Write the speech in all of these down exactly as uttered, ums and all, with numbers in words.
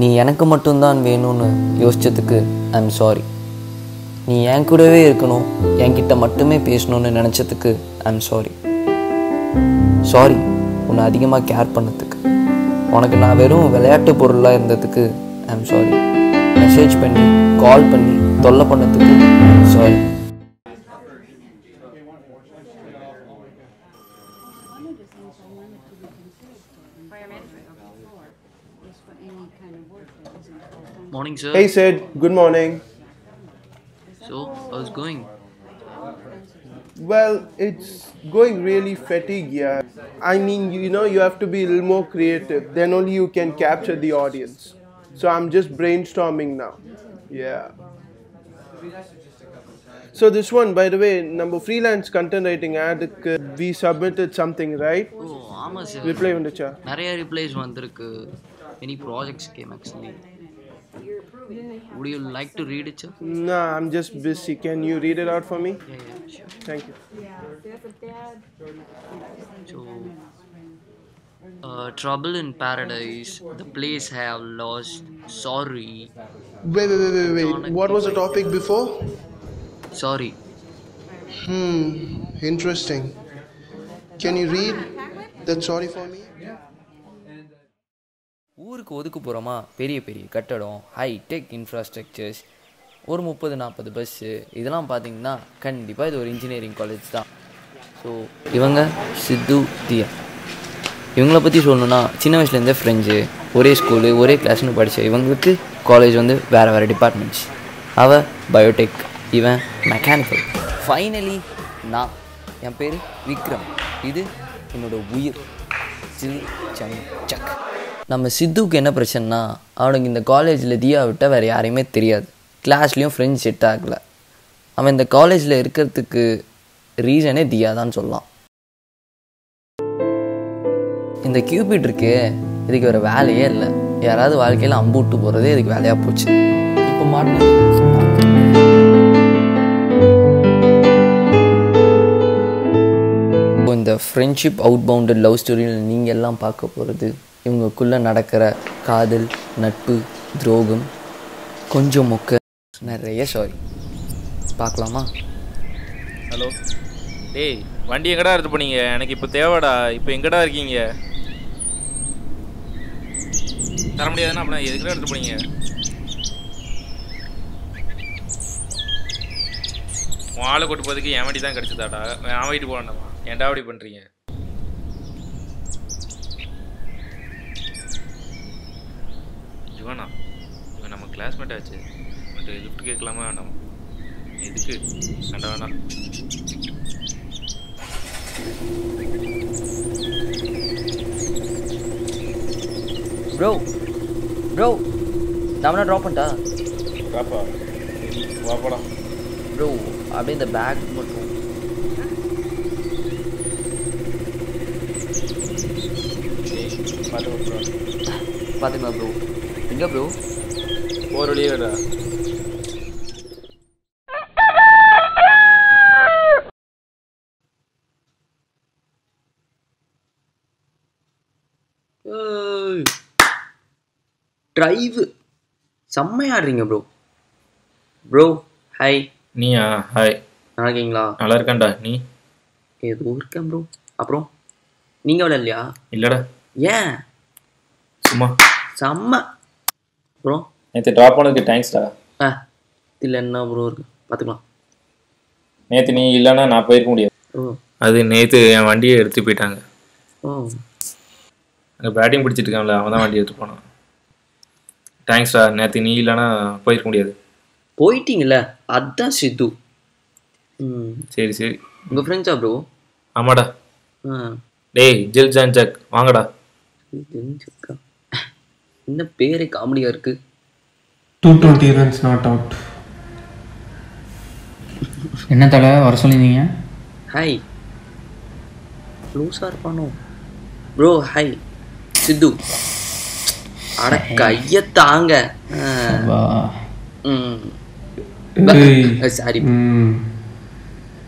நீ எனக்கு மட்டும்தான் வேணும்னு யோசிச்சதுக்கு ஐம் சாரி. நீ என் கூடவே இருக்கணும், என்கிட்ட மட்டுமே பேசணும்னு நினச்சதுக்கு ஐம் சாரி. சாரி உன்னை அதிகமாக கேர் பண்ணதுக்கு. உனக்கு நான் வெறும் விளையாட்டு பொருளாக இருந்ததுக்கு ஐம் சாரி. மெசேஜ் பண்ணி கால் பண்ணி தொல்லை பண்ணதுக்கு I'm sorry. Morning, sir. Hey, Sid. Good morning. So, how's it going? Well, it's going really fatigued, yeah. I mean, you know, you have to be a little more creative. Then only you can capture the audience. So I'm just brainstorming now. Yeah. So this one, by the way, number freelance content writing ad, we submitted something, right? Oh, ama sir. Reply vanducha. Nariya replies vandirukku. Many projects came actually. Would you like to read it, sir? No, I'm just busy. Can you read it out for me? Yeah, yeah, sure. Thank you. So, uh, trouble in paradise, the place have lost, sorry. Wait, wait, wait, wait, wait. What was the topic before? Sorry. Hmm, interesting. Can you read that sorry for me? ஊருக்கு ஒதுக்கு போகிறோமா, பெரிய பெரிய கட்டடம், hitech infrastructures, ஒரு முப்பது நாற்பது bus, இதெல்லாம் பார்த்திங்கன்னா கண்டிப்பாக இது ஒரு இன்ஜினியரிங் காலேஜ் தான். ஸோ இவங்க சித்து தியா, இவங்கள பற்றி சொல்லணுன்னா சின்ன வயசுலேருந்தே ஃப்ரெண்ட்ஸு, ஒரே ஸ்கூலு ஒரே கிளாஸ்னு படித்த இவங்களுக்கு காலேஜ் வந்து வேறு வேறு டிபார்ட்மெண்ட்ஸ். அவள் பயோடெக், இவன் மெக்கானிக்கல். ஃபைனலி நான், என் பேர் விக்ரம், இது என்னோடய உயிர் சில் சங் சக். நம்ம சித்துவுக்கு என்ன பிரச்சனைனா, அவனுக்கு இந்த காலேஜில் தியா விட்டால் வேறு யாரையுமே தெரியாது. கிளாஸ்லேயும் ஃப்ரெண்ட்ஸ் செட் ஆகலை. அவன் இந்த காலேஜில் இருக்கிறதுக்கு ரீசனே தியா தான் சொல்லலாம். இந்த கியூபிட் இருக்கே, இதுக்கு வேறு வேலையே இல்லை. யாராவது வாழ்க்கையில் அம்பு விட்டு போகிறதே இதுக்கு வேலையாக போச்சு. இப்போ மாட்டேன். இப்போ இந்த ஃப்ரெண்ட்ஷிப் அவுட் பவுண்டட் லவ் ஸ்டோரியில் நீங்கள் எல்லாம் பார்க்க போகிறது இவங்களுக்குள்ளே நடக்கிற காதல், நட்பு, துரோகம், கொஞ்சம் மொக்க நிறைய சாரி. பார்க்கலாமா? ஹலோ. டேய், வண்டி எங்கடா எடுத்து போனீங்க? எனக்கு இப்போ தேவைடா. இப்போ எங்கடா இருக்கீங்க? தர முடியாதுன்னா அப்படின்னா எதுக்குடா எடுத்து போனீங்க? உன் ஆளை கூட்டு போகிறதுக்கு என் வண்டி தான் கிடச்சிதாடா. என் வீட்டு போகணும்மா. ஏன்டா அப்படி பண்ணுறீங்க? இவனா இவன் நம்ம கிளாஸ்மேட் ஆச்சு. பட் லிஃப்ட் கேட்கலாமா? வேண்டாம். எதுக்கு வேண்டாம் வேணாம். ப்ரோ ப்ரோ நான் ட்ராப் பண்ணிட்டா? ட்ராப்பா? வா போடா. ப்ரோ அப்படியே இந்த பேக் மட்டும். பார்த்துக்கலாம் ப்ரோ. எங்கே ப்ரோ? ஒரு வழியா. ட்ரைவ் செம்மையாடுறீங்க ப்ரோ. Bro hi. நீயா? ஹாய், நல்லா இருக்கீங்களா? நல்லா இருக்கேன்டா. நீ? ஏதோ இருக்கேன் ப்ரோ. அப்புறம் நீங்கள் விளையாடலையா? இல்லைடா. ஏன்? சும்மா செம்ம ப்ரோ. நேற்று ட்ராப் பண்ணதுக்கு தேங்க்ஸ்டா. ஆ இதில் என்ன ப்ரோ இருக்கு? பார்த்துக்கலாம். நேற்று நீ இல்லைன்னா நான் போயிருக்க முடியாது. ஓ, அது நேற்று என் வண்டியை எடுத்து போயிட்டாங்க. ஓ, அங்கே பேட்டிங் பிடிச்சிட்டு இருக்காங்களே, அவன் தான் வண்டி எடுத்து போனான். தேங்க்ஸ்டா, நேற்று நீ இல்லைன்னா போயிருக்க முடியாது. போயிட்டீங்களா? அதுதான் சித்து. ம், சரி சரி. உங்கள் ஃப்ரெண்ட்ஸா ப்ரோ? ஆமாடா. ஆ, டேய் ஜில் ஜான் ஜக் வாங்கடா. என்ன பேரே காமெடியா இருக்கு. two twenty runs not out. என்ன தல வர சொல்லிருந்தீங்க? ஹாய். லூசா இருப்பானோ? Bro hi. சித்து. அட கைய தாங்க. ம், சாரி.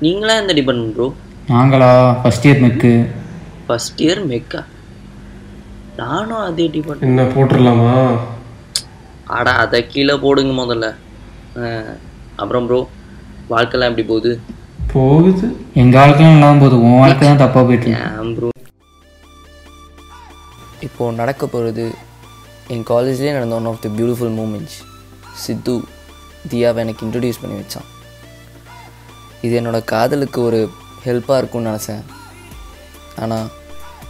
நீங்களா இந்த டிபார்ட்மெண்ட் ப்ரோ? நாங்களா? First year mech. First year மெக்கா? நானும் அதே டிபார்ட்மெண்ட். என்ன போட்டுடலாமா? ஆடா அதை கீழே போடுங்க முதல்ல. அப்புறம் ப்ரோ வாழ்க்கைலாம் எப்படி போகுது? போகுது, எங்கள் வாழ்க்கைலாம் இல்லாமல் போகுது, உன் வாழ்க்கை தான் தப்பாக போயிட்டேன் ப்ரோ. இப்போது நடக்க போகிறது என் காலேஜ்லேயே நடந்த one of the beautiful moments. சித்து தியாவை எனக்கு இன்ட்ரடியூஸ் பண்ணி வச்சான். இது என்னோடய காதலுக்கு ஒரு ஹெல்ப்பாக இருக்கும்னு நினச்சேன். ஆனால்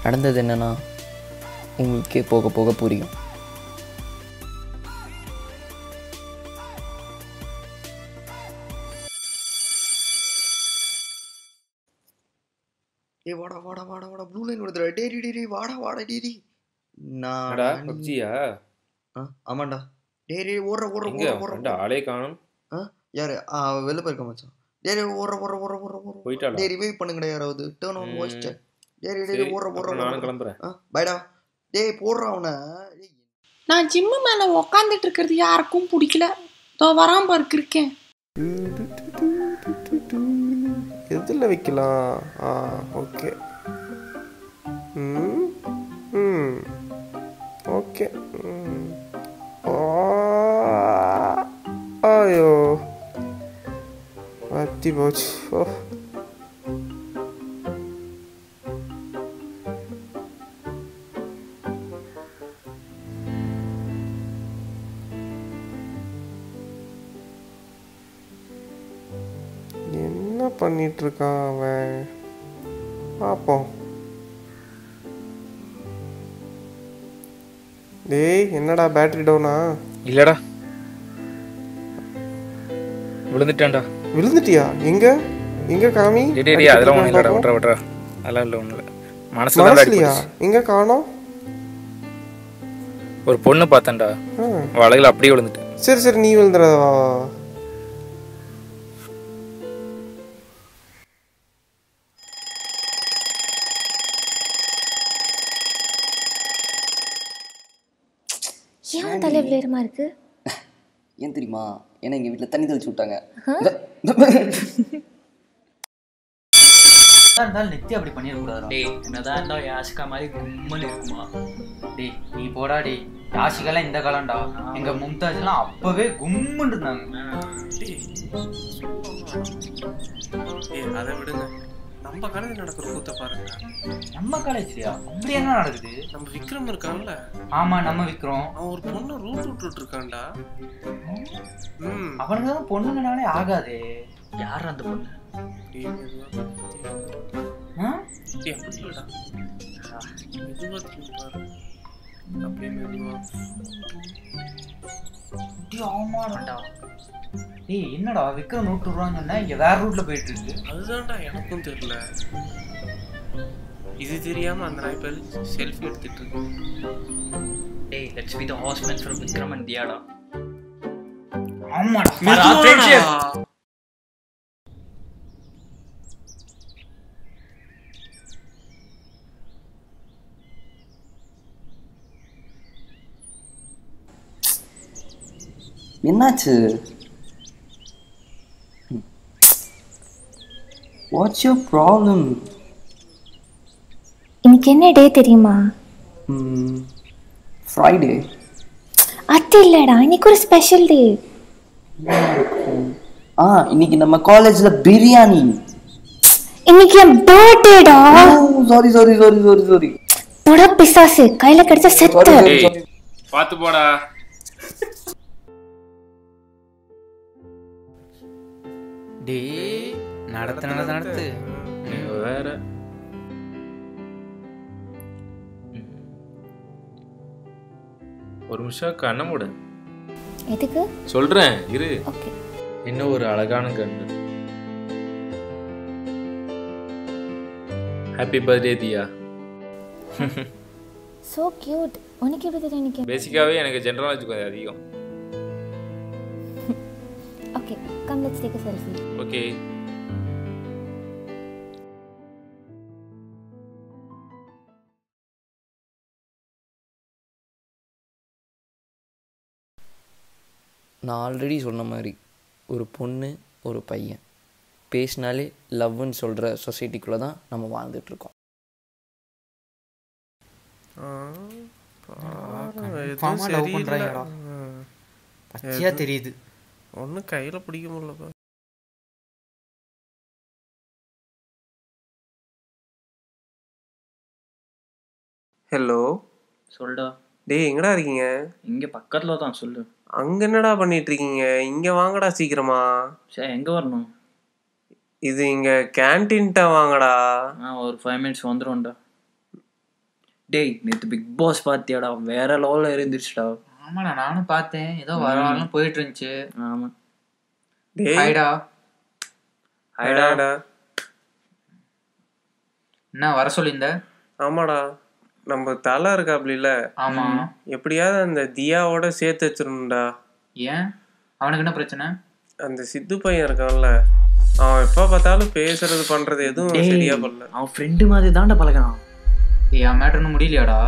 நடந்தது என்னென்னா உங்களுக்கே போக போக புரியும். ஏ வாடா வாடா வாடா வாடா ப்ளூ லைன் ஓடுதுடா. டேய் டேய் டேய் வாடா வாடா டேய் டேய். நாடா பப்ஜியா? ஆமாடா. டேய் டேய் ஓடுற ஓடுற ஓடுற ஓடுற. ஆளே காணோம். யார் வெளில போயிருக்க மச்சான்? டேய் டேய் ஓடுற ஓடுற ஓடுற ஓடுற போய்ட்டாடா. டேய் ரிவைவ் பண்ணுங்கடா யாராவது. Turn on voice chat. டேய் டேய் டேய் ஓடுற ஓடுற. நான் கிளம்பறேன். பைடா. டேய் போடுறா அவன. நான் ஜிம்மு மேல உட்கார்ந்துட்டு இருக்கிறது யாருக்கும் பிடிக்கல. தோ வராம பார்க்க இருக்கேன். எதில் வைக்கலாம்? ஆ ஓகே ம் ம் ஓகே ம் ஆயோ பத்தி போச்சு. ஓ பண்ணிட்டு இருக்கான் அவன். பார்ப்போம். டேய் என்னடா பேட்டரி டவுனா? இல்லடா விழுந்துட்டான்டா. விழுந்துட்டியா? எங்க எங்க காமி? டேய் டேய் அதெல்லாம் ஒண்ணு இல்லடா. விட்ற விட்ற அதெல்லாம் இல்ல ஒண்ணு இல்ல. மனசுல தான் பேட்டரி. எங்க காணோம்? ஒரு பொண்ணு பார்த்தேன்டா. வளையல அப்படியே விழுந்துட்டேன். சரி சரி நீ விழுந்துறவா. ஏன் தலை விளையரமா இருக்கு? ஏன் தெரியுமா? ஏன்னா எங்கள் வீட்டில் தண்ணி தெளிச்சு விட்டாங்க. இருந்தாலும் நெத்தி அப்படி பண்ணிடக்கூடாது. டே என்னதான் இருந்தாலும் யாசிகா மாதிரி கும்மன் இருக்குமா? டே நீ போடா. டே யாசிகாலாம் இந்த காலம்டா. எங்கள் மும்தாஜ்லாம் அப்போவே கும்மன் இருந்தாங்க. அதை விடுங்க, நம்ம காலேஜ் நடக்கிற கூத்த பாருங்க. நம்ம காலேஜ்லயா? அப்படி என்ன நடக்குது? நம்ம விக்ரம் இருக்கான்ல. ஆமா நம்ம விக்ரம். அவன் ஒரு பொண்ணு ரூட் விட்டுட்டு இருக்கான்டா. அவனுக்கு தான் பொண்ணுங்கனாலே ஆகாது. யார் அந்த பொண்ணு? ஆமாடா. ஏய் என்னடா விக்ரம் ரூட் விடுறான்னு சொன்னா இங்க வேற ரூட்ல போயிட்டு இருக்கு. அதுதான்டா எனக்கும் தெரியல. இது தெரியாம அந்த நாய்ப்பல் செல்ஃபி எடுத்துட்டு இருக்கு. டேய் let's be the Hausman for Vikram and தியாடா. ஆமாடா மாரா ஃப்ரெண்ட்ஷிப். என்னாச்சு? What's your problem? இன்னைக்கு என்ன டே தெரியுமா? ம் ஃப்ரைடே. அது இல்லடா, இன்னைக்கு ஒரு ஸ்பெஷல் டே. ஆ இன்னைக்கு நம்ம காலேஜ்ல பிரியாணி. இன்னைக்கு என் பர்த்டேடா. Sorry sorry sorry sorry sorry. போடா பிசாசு, கையில கடிச்ச செத்து. பாத்து போடா. டேய் நடத்து நடத்து நடத்து வேற. ஒரு நிமிஷம் கண்ணை மூடு. எதுக்கு சொல்றேன் இரு. இன்னும் ஒரு அழகான கண்ணு. Happy birthday Diya. So cute. உனக்கு எப்படி தெரியும்? பேசிக்காவே எனக்கு ஜெனரலாஜி கொஞ்சம் அதிகம். Okay come let's take a selfie. Okay நான் ஆல்ரெடி சொன்ன மாதிரி ஒரு பொண்ணு ஒரு பையன் பேசினாலே லவ்னு சொல்கிற சொசைட்டிக்குள்ளே தான் நம்ம வாழ்ந்துட்டுருக்கோம். அச்சியா தெரியுது. ஒன்றும் கையில் பிடிக்க முடியலப்பா. ஹலோ சொல்டா. டேய் எங்கடா இருக்கீங்க? இங்கே பக்கத்தில் தான். சொல்லு. அங்கே என்னடா பண்ணிட்டு இருக்கீங்க? இங்கே வாங்கடா சீக்கிரமா. சரி எங்கே வரணும்? இது இங்கே கேன்டீன்கிட்ட வாங்கடா. ஆ ஒரு ஃபைவ் மினிட்ஸ் வந்துடும்டா. டேய் நேற்று பிக் பாஸ் பார்த்தியாடா? வேற லெவலில் இருந்துச்சுடா. ஆமாடா நானும் பார்த்தேன். ஏதோ வரலாம் போயிட்டு இருந்துச்சு. ஆமாம். டேய் ஹைடா ஹைடாடா. என்ன வர சொல்லியிருந்த? ஆமாடா நம்ம தலை இருக்காப்ல. ஆமாம். எப்படியாவது அந்த தியாவோட சேர்த்து வச்சிடணும்டா. ஏன்? அவனுக்கு என்ன பிரச்சனை? அந்த சித்து பையன் இருக்கான்ல, அவன் எப்போ பார்த்தாலும் பேசுறது பண்றது எதுவும் சரியா பண்ணல. அவன் ஃப்ரெண்டு மாதிரி தாண்டா பழகிறான். ஏய் அவன் மேட்டர்னு முடியலையாடா?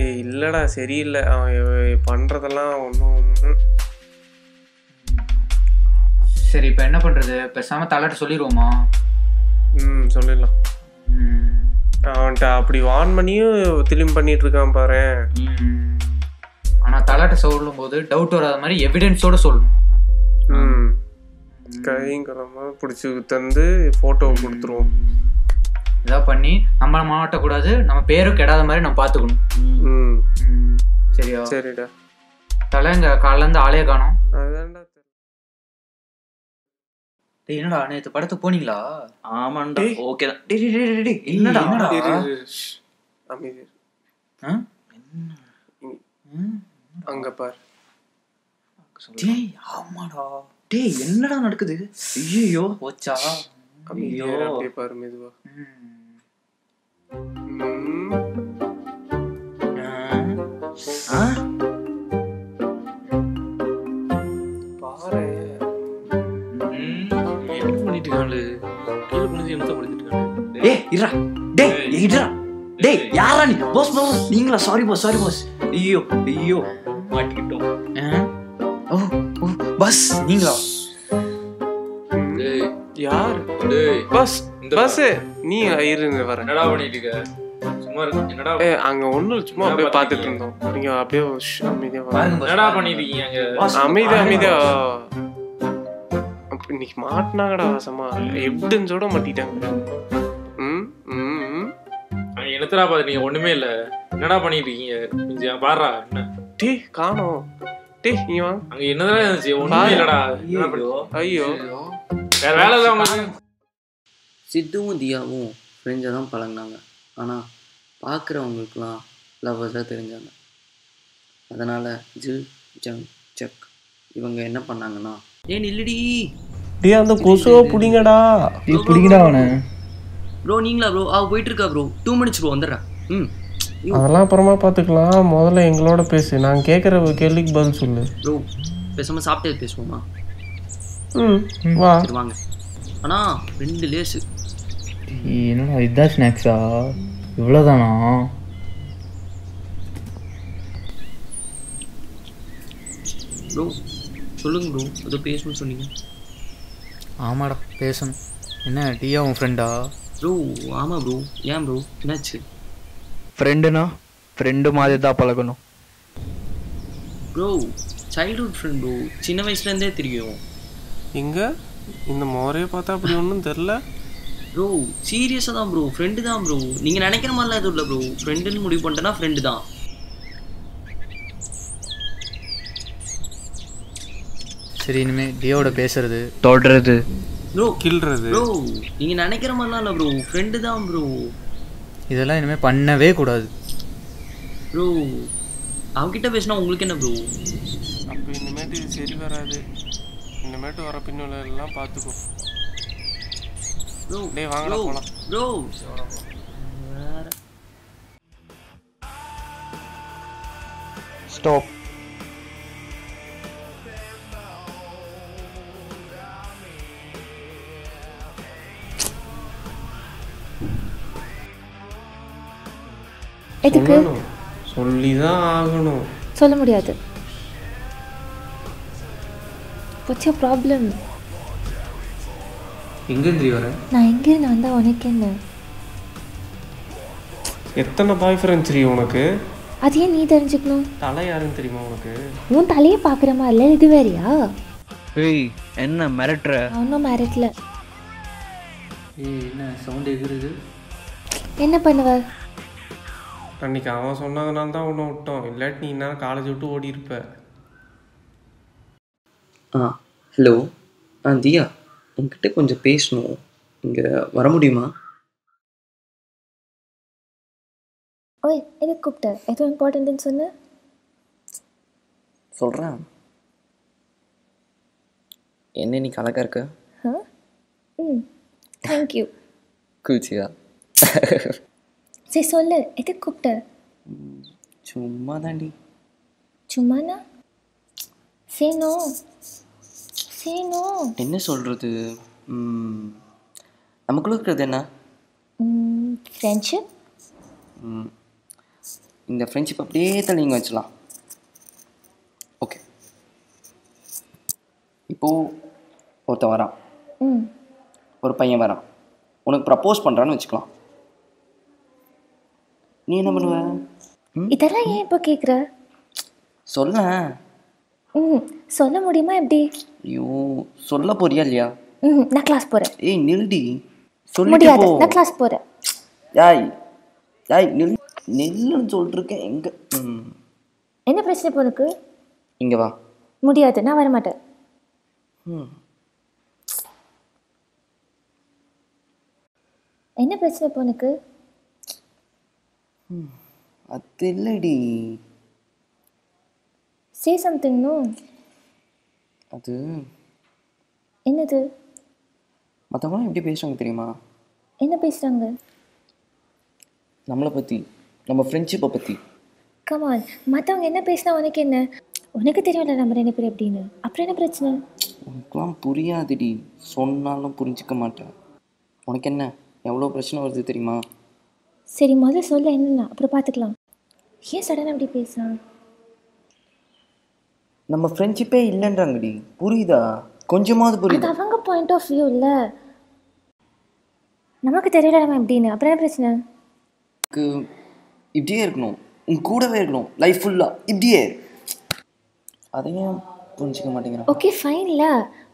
டே இல்லடா சரியில்லை அவன் பண்றதெல்லாம் ஒன்றும். சரி இப்போ என்ன பண்றது? பேசாம தலையிட்ட சொல்லிடுவோமா? ம் சொல்லிடலாம். அவன்கிட்ட அப்படி வார்ன் பண்ணியும் திரும்பி பண்ணிட்டு இருக்கான் பாரு. ஆனா தலையிட்ட சொல்லும் போது டவுட் வராத மாதிரி எவிடன்ஸோட சொல்லணும். ம் கைங்கரமாக பிடிச்சி தந்து ஃபோட்டோ கொடுத்துருவோம். இதாக பண்ணி நம்மளை மாவட்டக்கூடாது, நம்ம பேரும் கெடாத மாதிரி நம்ம பார்த்துக்கணும். ம் சரியா? சரிடா. தலை இங்கே காலையிலேருந்து ஆளையே காணும். அதான்டா. டேய் என்னடா நேற்று படத்துக்கு போனீங்களா? ஆமாண்டா. ஓகே தான். டேய் டேய் டேய் என்னடா அங்கே பார். டேய் ஆமாடா. டேய் என்னடா நடக்குது? ஐயோ போச்சா. ஐயோ அப்படியே பாரு மெதுவா. பாரு என்ன பண்ணிட்டு இருக்காளு? கீழே குனிஞ்சு என்ன பண்ணிட்டு இருக்காளு? டேய் இறா. டேய் இறா. டேய் யாரா நீ? பாஸ் பாஸ் நீங்களா? Sorry boss sorry boss. ஐயோ ஐயோ மாட்டிக்கிட்டோம். ஓ பஸ் நீங்களா? டேய் யார்? டேய் பஸ் பஸ் நீ ஐயரே வர. என்னடா பண்ணிட்டு இருக்க? சும்மா என்னடா? ஏய் அங்க ஒண்ணு சும்மா அப்படியே பாத்துட்டு இருந்தோம். நீங்க அப்படியே அமைதியா பாருங்க. என்னடா பண்ணிட்டு இருக்கீங்க? அமைதியா அமைதியா. நீ மாட்டனாங்கடா வாசமா. எவிடன்ஸோட மாட்டிட்டாங்க. ம் ம் அங்க என்னடா பாத்து நீங்க ஒண்ணுமே இல்ல. என்னடா பண்ணிட்டு இருக்கீங்க? பாறா என்ன? டேய் காணோம். டேய் நீ வா. அங்க என்னடா இருந்துச்சு? ஒண்ணுமே இல்லடா. என்ன பண்ணுவோ? ஐயோ வேற வேலை இல்ல உங்களுக்கு. சித்துவும் தியாவும் ஃப்ரெண்ட்ஸா தான் பழகுனாங்க. ஆனா பாக்குறவங்களுக்குலாம் லவ்வர்ஸா தெரிஞ்சாங்க. அதனால ஜில் ஜங் சக் இவங்க என்ன பண்ணாங்கன்னா, ஏய் நில்லுடி. டேய் அந்த கொசுவை புடிங்கடா. டேய் புடிங்கடா அவனை. ப்ரோ நீங்களா ப்ரோ? ஆ போயிட்டு இருக்கா ப்ரோ. டூ மினிட்ஸ் ப்ரோ வந்துடுறேன். ம் அதெல்லாம் அப்புறமா பார்த்துக்கலாம். முதல்ல எங்களோட பேசு. நான் கேட்குற கேள்விக்கு பதில் சொல்லு. ப்ரோ பேசாமல் சாப்பிட்டே பேசுவோமா? ம் வா வாங்க. ஆனால் ரெண்டு லேஸு. என்னடா இதுதான் ஸ்நாக்ஸா? இவ்வளோதானா? ப்ரோ சொல்லுங்க ப்ரோ. ஏதோ பேசணும்னு சொன்னீங்க. ஆமாடா பேசணும். என்ன டீயா உன் ஃப்ரெண்டா? ப்ரோ ஆமாம் ப்ரோ. ஏன் ப்ரோ என்னாச்சு? ஃப்ரெண்டுனா ஃப்ரெண்டு மாதிரி தான் பழகணும். Bro childhood friend bro. சின்ன வயசுலேருந்தே தெரியும். எங்கே இந்த முறையை பார்த்தா அப்படி ஒன்றும் தெரில. ப்ரோ சீரியஸாக தான் ப்ரோ. ஃப்ரெண்டு தான் ப்ரோ. நீங்கள் நினைக்கிற மாதிரிலாம் எதுவும் இல்லை ப்ரோ. ஃப்ரெண்டுன்னு முடிவு பண்ணிட்டேன்னா ஃப்ரெண்டு தான். சரி இனிமேல் டியோட பேசுறது தொடர்றது ப்ரோ கில்றது. ப்ரோ நீங்கள் நினைக்கிற மாதிரிலாம் இல்லை ப்ரோ. ஃப்ரெண்டு தான் ப்ரோ. இதெல்லாம் இனிமேல் பண்ணவே கூடாது ப்ரோ. அவகிட்ட பேசினா உங்களுக்கு என்ன ப்ரோ? அப்போ இனிமேட்டு இது சரி வராது. இனிமேட்டு வர பின்னெல்லாம் பார்த்துக்கோ ப்ரோ. டே வாங்கடா போலாம் ப்ரோ. ஸ்டாப். எதுக்கு சொல்லிதான் ஆகணும்? சொல்ல முடியாது. What's your problem? எங்கேருந்து வர? நான் எங்கேருந்து வந்தா உனக்கு என்ன? எத்தனை பாய் ஃப்ரெண்ட்ஸ் உனக்கு? அது ஏன் நீ தெரிஞ்சுக்கணும்? தலை யாருன்னு தெரியுமா உனக்கு? உன் தலையை பார்க்குற மாதிரில இது வேறையா? ஏய் என்ன மிரட்ற? அவனும் மிரட்டல. ஏய் என்ன சவுண்ட் எகுறது? என்ன பண்ணுவ? அன்னைக்கு அவன் சொன்னதுனால தான் உன்னை விட்டோம், இல்லாட்டி நீ என்ன காலேஜ் விட்டு ஓடி இருப்ப. ஆ ஹலோ, ஆ தியா உங்ககிட்ட கொஞ்சம் பேசணும், இங்கே வர முடியுமா? ஓய் எனக்கு கூப்பிட்ட ஏதோ இம்பார்ட்டன்ட்னு சொன்ன? சொல்கிறேன். என்ன நீ அழகாக இருக்க. ஆ ம் தேங்க்யூ. கூச்சியா சே சொல்லு எதுக்கு கூப்பிட்ட? சும்மா தாண்டி. சும்மாண்ணா? சேனோ சேனோ என்ன சொல்கிறது, நமக்குள்ள இருக்கிறது என்ன ஃப்ரெண்ட்ஷிப். ம் இந்த ஃப்ரெண்ட்ஷிப் அப்படியே தான் நீங்கள் வச்சுக்கலாம். ஓகே இப்போது ஒருத்தன் வரான், ம் ஒரு பையன் வரான், உனக்கு ப்ரப்போஸ் பண்ணுறான்னு வச்சுக்கலாம். நீ என்ன பண்ணுவ? இதெல்லாம் ஏன் இப்போ கேட்குற? சொல்ல ம் சொல்ல முடியுமா எப்படி? ஐயோ சொல்ல போறியா இல்லையா? ம் நான் கிளாஸ் போகிறேன். ஏய் நில்டி, சொல்லிட்டு போ. நான் கிளாஸ் போகிறேன். யாய் யாய் நில் நெல்லுன்னு சொல்லிருக்கேன். எங்கே என்ன பிரச்சனை போனுக்கு? இங்கே வா. முடியாது, நான் வரமாட்டேன். ம் என்ன பிரச்சனை போனுக்கு? ம் அது இல்லடி. Say something. நோ அது என்னது? மற்றவங்களாம் எப்படி பேசுகிறாங்க தெரியுமா? என்ன பேசுகிறாங்க? நம்மளை பற்றி, நம்ம ஃப்ரெண்ட்ஷிப்பை பற்றி. கமான், மற்றவங்க என்ன பேசினா உனக்கு என்ன? உனக்கு தெரியல நம்ம ரெண்டு பேர் எப்படின்னு. அப்புறம் என்ன பிரச்சனை? உனக்குலாம் புரியாதுடி, சொன்னாலும் புரிஞ்சிக்க மாட்டேன். உனக்கு என்ன எவ்வளோ பிரச்சனை வருது தெரியுமா? சரி முதல்ல சொல்ல என்னென்னா, அப்புறம் பார்த்துக்கலாம். ஏன் சடனாக அப்படி பேசுகிறான்? நம்ம ஃப்ரெண்ட்ஷிப்பே இல்லைன்றாங்கடி, புரியுதா? கொஞ்சமாவது புரியுது. அவங்க பாயிண்ட் ஆஃப் வியூ இல்லை, நமக்கு தெரியல நம்ம எப்படின்னு. அப்புறம் என்ன பிரச்சனை? இப்படியே இருக்கணும், உங்க கூடவே இருக்கணும் லைஃப் ஃபுல்லா, இப்படியே. அதையும் புரிஞ்சிக்க மாட்டேங்கிறான். ஓகே ஃபைன்ல,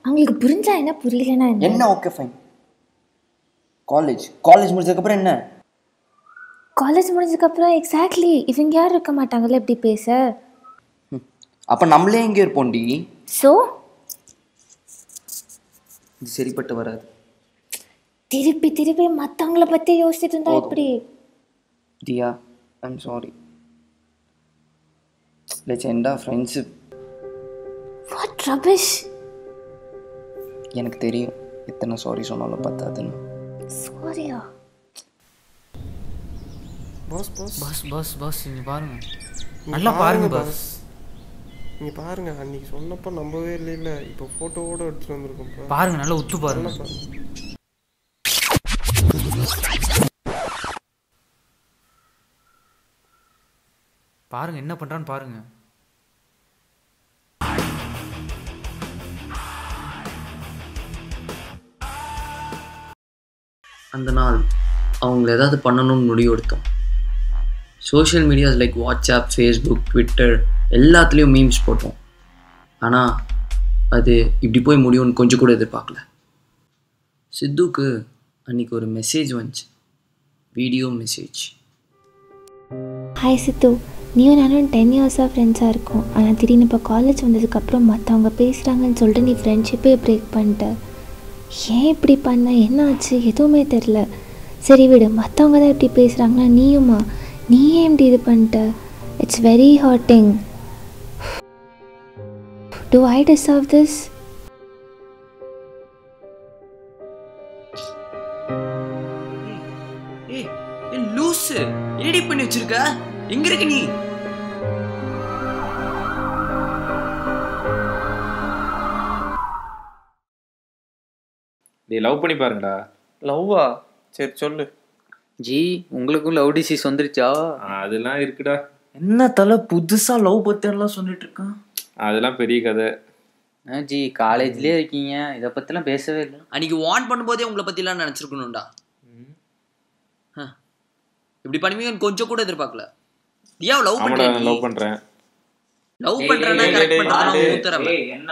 அவங்களுக்கு புரிஞ்சா என்ன, புரியலனா என்ன? Okay fine. காலேஜ் காலேஜ் முடிஞ்சதுக்கு அப்புறம் என்ன? காலேஜ் முடிஞ்சதுக்கு அப்புறம் எக்ஸாக்ட்லி இவங்க யாரும் இருக்க மாட்டாங்கல்ல இப்படி பேச. அப்ப நம்மளே இங்கே இருப்போம்டி. சோ இது சரிப்பட்டு வராது. திருப்பி திருப்பி மற்றவங்கள பத்தி யோசிச்சுட்டு இருந்தா எப்படி? Diya I'm sorry, let's end a friendship. What rubbish. எனக்கு தெரியும் எத்தனை சாரி சொன்னாலும் பத்தாதுன்னு. சாரியா? Boss boss boss boss boss நீங்கள் பாருங்க, நல்லா பாருங்க பாஸ். நீங்கள் பாருங்க, அன்னைக்கு சொன்னப்போ நம்பவே இல்லை, இப்போ ஃபோட்டோவோடு எடுத்துகிட்டு வந்திருக்கோம் பாருங்க, நல்லா ஒத்து பாருங்க பாருங்க என்ன பண்றான்னு பாருங்க. அந்த நாள் அவங்கள ஏதாவது பண்ணணும்னு முடிவெடுத்தோம். Social medias like WhatsApp, Facebook, Twitter எல்லாத்துலேயும் மீம்ஸ் போட்டோம். ஆனால் அது இப்படி போய் முடியும்னு கொஞ்சம் கூட எதிர்பார்க்கல. சித்துக்கு அன்னைக்கு ஒரு மெசேஜ் வந்துச்சு, வீடியோ மெசேஜ். ஹாய் சித்து, நீயும் நானும் டென் இயர்ஸாக ஃப்ரெண்ட்ஸாக இருக்கும். ஆனால் திடீர்னு இப்போ காலேஜ் வந்ததுக்கப்புறம் மற்றவங்க பேசுகிறாங்கன்னு சொல்லிட்டு நீ ஃப்ரெண்ட்ஷிப்பே பிரேக் பண்ணிட்ட. ஏன் இப்படி பண்ண, என்ன ஆச்சு, எதுவுமே தெரில. சரி விடு, மற்றவங்க தான் இப்படி பேசுகிறாங்கன்னா நீயுமா, நீ ஏன் இப்படி இது பண்ணிட்ட? It's very hurting. Do I deserve this? என்னடி பண்ணி வச்சிருக்க, எங்க இருக்க நீ? டேய் லவ் பண்ணி பாருங்கடா. லவ்வா? சரி சொல்லு ஜி. உங்களுக்கும் லவ் டிசீஸ் வந்துருச்சா? அதெல்லாம் இருக்குடா. என்ன தல புதுசா லவ் பத்தியெல்லாம் சொல்லிட்டு இருக்கான்? அதெல்லாம் பெரிய கதை ஜி, காலேஜ்லயே இருக்கீங்க, இதை பத்திலாம் பேசவே இல்லை. அன்னைக்கு வான் பண்ணும்போதே உங்களை பத்திலாம் நினைச்சிருக்கணும்டா. இப்படி பண்ணுவீங்கன்னு கொஞ்சம் கூட எதிர்பார்க்கல. தியா லவ் பண்றேன் நான் லவ் பண்றேன் லவ் பண்றேன்னா கரெக்ட் பண்ணா நான் ஊத்துறேன். என்ன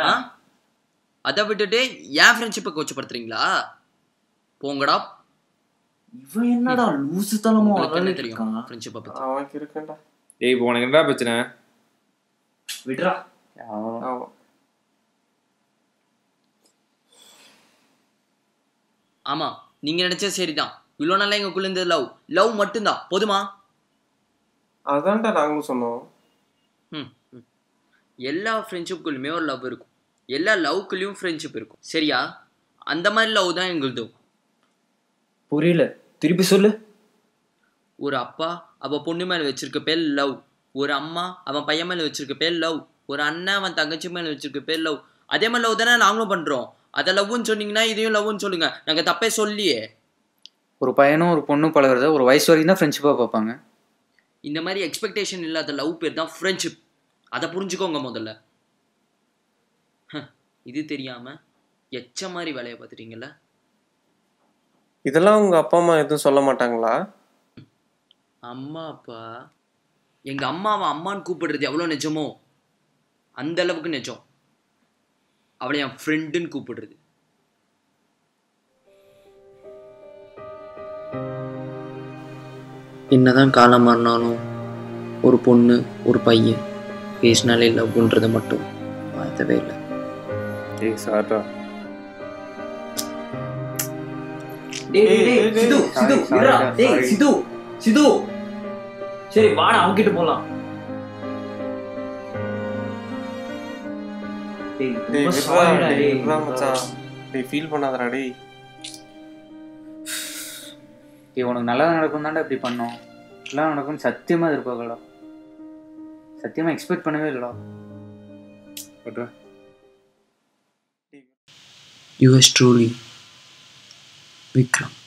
அத விட்டுட்டு ஏன் ஃப்ரெண்ட்ஷிப்பை கோச்ச படுத்துறீங்களா போங்கடா. இவன் என்னடா லூசு தலமா வரணும் தெரியும் ஃப்ரெண்ட்ஷிப்பை பத்தி அவன் இருக்கடா. ஏய் இப்போ உனக்கு என்னடா பிரச்சனை விட்றா. ஆ ஆமா நீங்க நினைச்சது சரிதான். இவ்வளோ நாளா எங்களுக்குள்ள இருந்த லவ் லவ் மட்டும்தான் போதுமா? அதான்டா நாங்களும் சொன்னோம். ம் எல்லா ஃப்ரெண்ட்ஷிப்புக்குள்ளுமே ஒரு லவ் இருக்கும், எல்லா லவ்க்குள்ளேயும் ஃப்ரெண்ட்ஷிப் இருக்கும் சரியா? அந்த மாதிரி லவ் தான் எங்களுது. புரியல திருப்பி சொல்லு. ஒரு அப்பா அவன் பொண்ணு மேலே வச்சிருக்க பேர் லவ், ஒரு அம்மா அவன் பையன் மேலே வச்சிருக்க பேர் லவ், ஒரு அண்ணன் அவன் தங்கச்சி மேலே வச்சிருக்க பேர் லவ். அதே மாதிரி லவ் தானே நாங்களும் பண்ணுறோம். அதை லவ்னு சொன்னீங்கன்னா இதையும் லவ்னு சொல்லுங்க. நாங்கள் தப்பே சொல்லியே. ஒரு பையனும் ஒரு பொண்ணும் பழகிறத ஒரு வயசு வரைக்கும் தான் ஃப்ரெண்ட்ஷிப்பாக பார்ப்பாங்க. இந்த மாதிரி எக்ஸ்பெக்டேஷன் இல்லாத லவ் பேர் தான் ஃப்ரெண்ட்ஷிப். அதை புரிஞ்சுக்கோங்க முதல்ல. இது தெரியாமல் எச்ச மாதிரி வேலையை பார்த்துட்டீங்கல்ல. இதெல்லாம் உங்கள் அப்பா அம்மா எதுவும் சொல்ல மாட்டாங்களா? அம்மா அப்பா எங்கள் அம்மாவை அம்மான்னு கூப்பிடுறது எவ்வளோ நிஜமோ அந்த அளவுக்கு நிஜம். அவளை என் ஃப்ரெண்டுன்னு கூப்பிடுறது. என்னதான் காலம் மாறினாலும் ஒரு பொண்ணு ஒரு பையன் பேசினாலே லவ்ன்றதை மட்டும் மாற்றவே இல்லை. சரி வாடா அவங்கிட்ட போலாம். உனக்கு நல்லதான் நடக்கும் தாண்டா இப்படி பண்ணோம். எல்லாம் நடக்கும் சத்தியமா இருப்பாங்களா? சத்தியமா எக்ஸ்பெக்ட் பண்ணவே இல்லடா. Yours truly Vikram.